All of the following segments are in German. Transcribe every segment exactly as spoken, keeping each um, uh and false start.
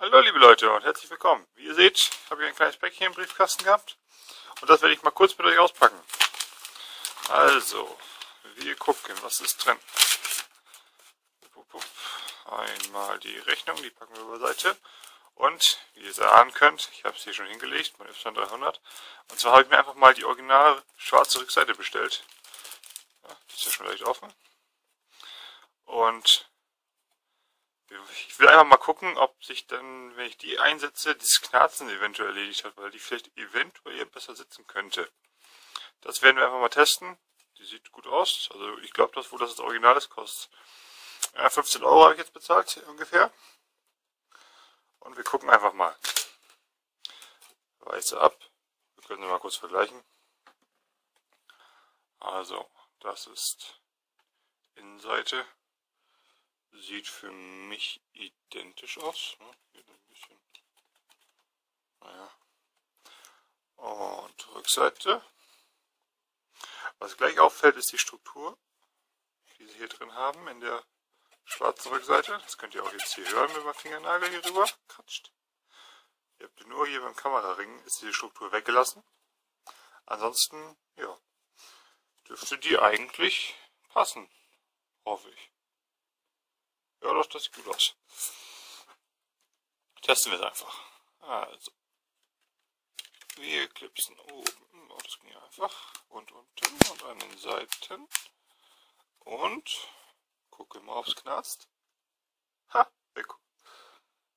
Hallo liebe Leute und herzlich willkommen. Wie ihr seht, habe ich ein kleines Päckchen im Briefkasten gehabt und das werde ich mal kurz mit euch auspacken. Also, wir gucken, was ist drin. Einmal die Rechnung, die packen wir über Seite. Und wie ihr ahnen könnt, ich habe es hier schon hingelegt, mein Y dreihundert. Und zwar habe ich mir einfach mal die original schwarze Rückseite bestellt. Ja, die ist ja schon leicht offen. Und ich will einfach mal gucken, ob sich dann, wenn ich die einsetze, dieses Knarzen eventuell erledigt hat, weil die vielleicht eventuell besser sitzen könnte. Das werden wir einfach mal testen. Die sieht gut aus. Also ich glaube, das, wo das das Original ist, kostet fünfzehn Euro habe ich jetzt bezahlt, ungefähr. Und wir gucken einfach mal. Weiße ab. Wir können sie mal kurz vergleichen. Also, das ist Innenseite. Sieht für mich identisch aus. Hier ein bisschen. Naja. Und Rückseite. Was gleich auffällt, ist die Struktur, die sie hier drin haben, in der schwarze Rückseite, das könnt ihr auch jetzt hier hören, wenn man Fingernagel hier rüber kratscht. Ihr habt nur hier beim Kameraring ist diese Struktur weggelassen. Ansonsten, ja, dürfte die eigentlich passen, hoffe ich. Ja, doch, das sieht gut aus. Testen wir es einfach. Also, wir klipsen oben, oh, das ging ja einfach, und unten und an den Seiten und gucken mal, ob's knarzt. Ha, weg.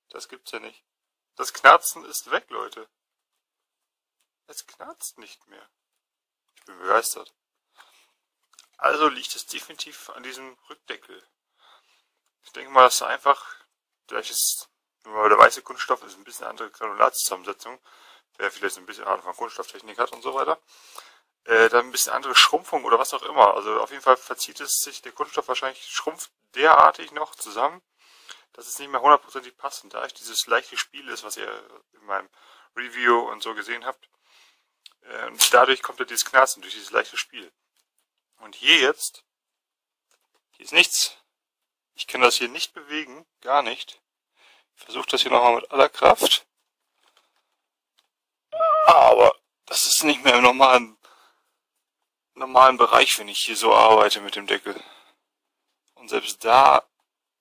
Das gibt's ja nicht. Das Knarzen ist weg, Leute. Es knarzt nicht mehr. Ich bin begeistert. Also liegt es definitiv an diesem Rückdeckel. Ich denke mal, dass einfach, vielleicht ist, weil der weiße Kunststoff ist ein bisschen eine andere Granulatzusammensetzung, wer vielleicht ein bisschen Ahnung von Kunststofftechnik hat und so weiter. Äh, dann ein bisschen andere Schrumpfung oder was auch immer. Also auf jeden Fall verzieht es sich, der Kunststoff wahrscheinlich schrumpft derartig noch zusammen, dass es nicht mehr hundertprozentig passt. Und da ich dieses leichte Spiel ist, was ihr in meinem Review und so gesehen habt, äh, und dadurch kommt ja dieses Knarzen, durch dieses leichte Spiel. Und hier jetzt, hier ist nichts. Ich kann das hier nicht bewegen, gar nicht. Ich versuche das hier nochmal mit aller Kraft. Aber das ist nicht mehr im normalen normalen Bereich, wenn ich hier so arbeite mit dem Deckel. Und selbst da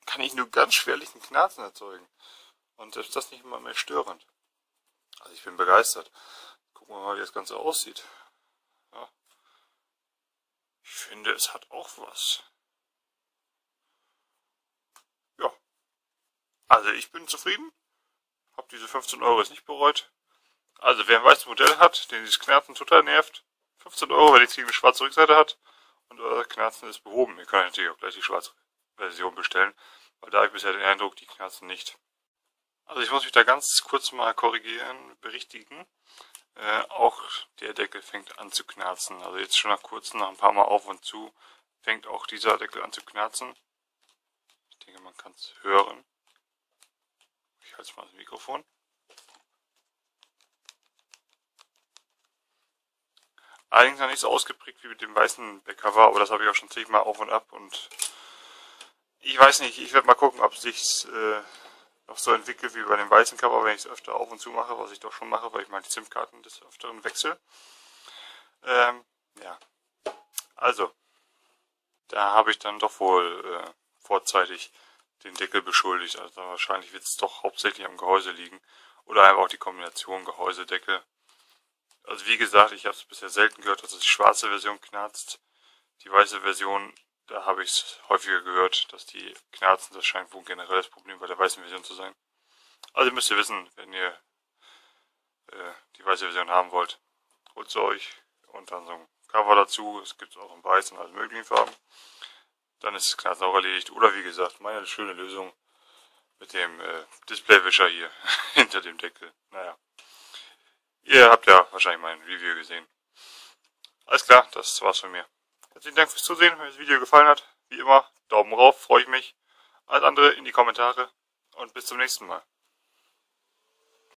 kann ich nur ganz schwerlich einen Knarzen erzeugen. Und selbst das nicht mal mehr störend. Also ich bin begeistert. Gucken wir mal, wie das Ganze aussieht. Ja. Ich finde, es hat auch was. Ja. Also ich bin zufrieden. Hab diese fünfzehn Euro jetzt nicht bereut. Also wer ein weißes Modell hat, den dieses Knarzen total nervt, fünfzehn Euro, weil die Ziege eine schwarze Rückseite hat und euer Knarzen ist behoben. Ihr könnt natürlich auch gleich die schwarze Version bestellen, weil da habe ich bisher den Eindruck, die knarzen nicht. Also ich muss mich da ganz kurz mal korrigieren, berichtigen. Äh, auch der Deckel fängt an zu knarzen. Also jetzt schon nach kurzem, nach ein paar Mal auf und zu, fängt auch dieser Deckel an zu knarzen. Ich denke, man kann es hören. Ich halte mal das Mikrofon. Allerdings noch nicht so ausgeprägt wie mit dem weißen Backcover, aber das habe ich auch schon zigmal auf und ab und ich weiß nicht, ich werde mal gucken, ob es sich äh, noch so entwickelt wie bei dem weißen Cover, wenn ich es öfter auf und zu mache, was ich doch schon mache, weil ich meine SIM-Karten des Öfteren wechsle. Ähm, ja, also, da habe ich dann doch wohl äh, vorzeitig den Deckel beschuldigt, also wahrscheinlich wird es doch hauptsächlich am Gehäuse liegen oder einfach auch die Kombination Gehäuse-Deckel. Also wie gesagt, ich habe es bisher selten gehört, dass die schwarze Version knarzt. Die weiße Version, da habe ich es häufiger gehört, dass die knarzen. Das scheint wohl ein generelles Problem bei der weißen Version zu sein. Also müsst ihr wissen, wenn ihr äh, die weiße Version haben wollt, holt sie euch und dann so ein Cover dazu. Es gibt es auch in weiß und allen möglichen Farben. Dann ist das Knarzen auch erledigt. Oder wie gesagt, meine schöne Lösung mit dem äh, Displaywischer hier hinter dem Deckel. Naja. Ihr habt ja wahrscheinlich mein Review gesehen. Alles klar, das war's von mir. Herzlichen Dank fürs Zusehen, wenn euch das Video gefallen hat. Wie immer, Daumen rauf, freue ich mich. Alles andere in die Kommentare und bis zum nächsten Mal.